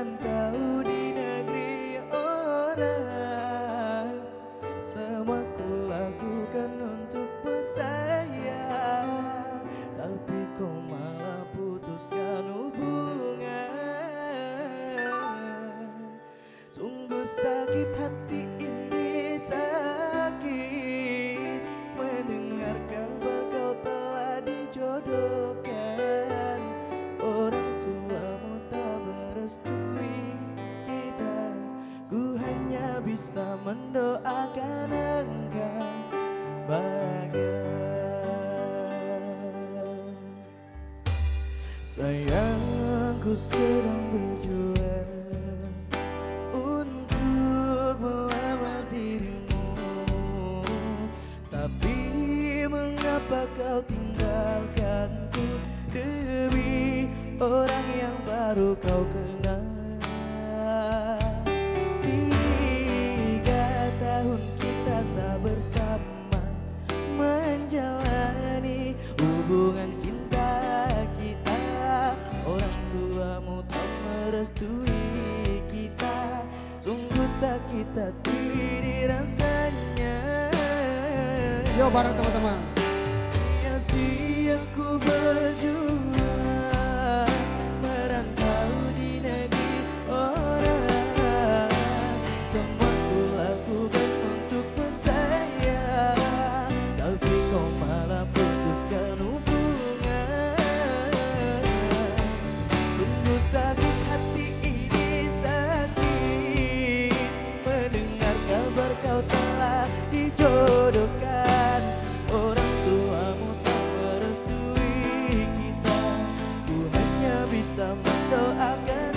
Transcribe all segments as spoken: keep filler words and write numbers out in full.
kau di negeri orang, semua ku lakukan untuk bersayang, tapi kau malah putuskan hubungan. Sungguh sakit hati ini, sakit mendengar kabar kau telah dijodohkan. Orang tuamu tak merestui kita, ku hanya bisa mendoakan engkau bahagia. Sayang, ku sedang berjuang untuk melamar dirimu, tapi mengapa kau tinggalkanku demi orang yang baru kau kenal? Tiga tahun kita tak bersama, menjalani hubungan cinta kita. Orang tuamu tak merestui kita, sungguh sakit hati dirasanya. Yo bareng teman-teman. Sia-sia ku berjuang merantau di negeri orang, semua ku lakukan untuk bersayang, tapi kau malah putuskan hubungan. Sungguh sakit hati ini, sakit mendengar kabar kau telah dijodohkan. Orang tuamu tak merestui kita, ku hanya bisa mendoakan engkau bahagia.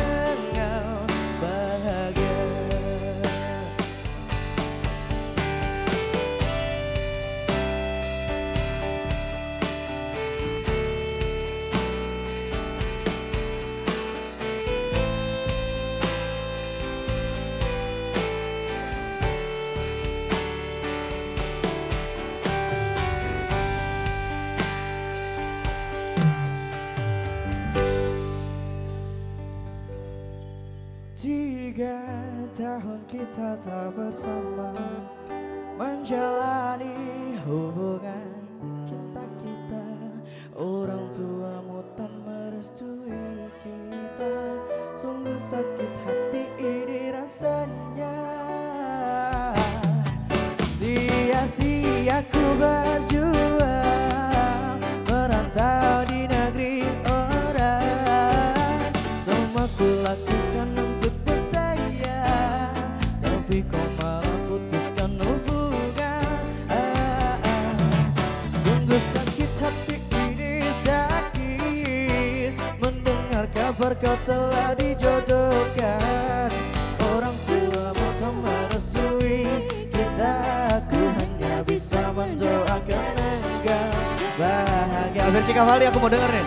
Tiga tahun kita tak bersama, menjalani hubungan cinta kita. Orang tuamu tak merestui kita, sungguh sakit hati ini rasanya. Sia-sia ku berjuang merantau di negeri orang, semua ku lakukan tapi kau malah putuskan hubungan. ah, ah. Sungguh sakit hati ini, sakit mendengar kabar kau telah dijodohkan. Orang tuamu tak merestui kita, aku hanya bisa mendoakan engkau bahagia. Versi Kavali aku mau denger nih.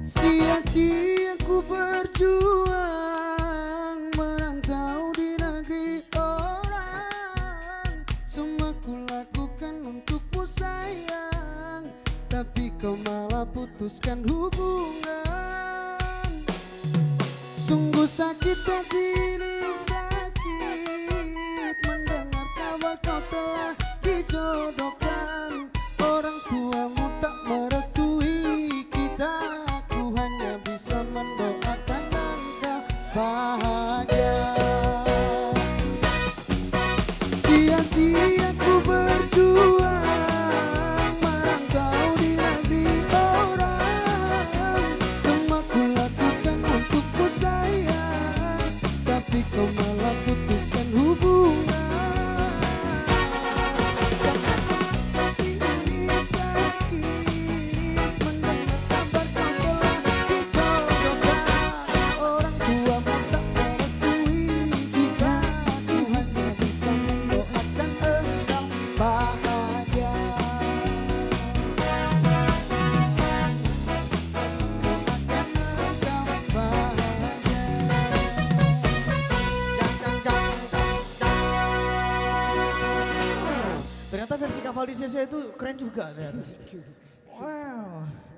Sia-sia ku berjuang merantau di negeri orang, semua ku lakukan untukmu sayang, tapi kau malah putuskan hubungan. Sungguh sakit hati ini, sakit mendengar kabar kau telah dijodohkan. Orang tuamu tak merestui kita, mendoakan engkau bahagia. Sia-sia ku berjuang merantau di negeri orang, semua ku lakukan untukmu sayang, tapi kau malah putuskan hubungan. versi Cavaldi C C itu keren juga. Wow.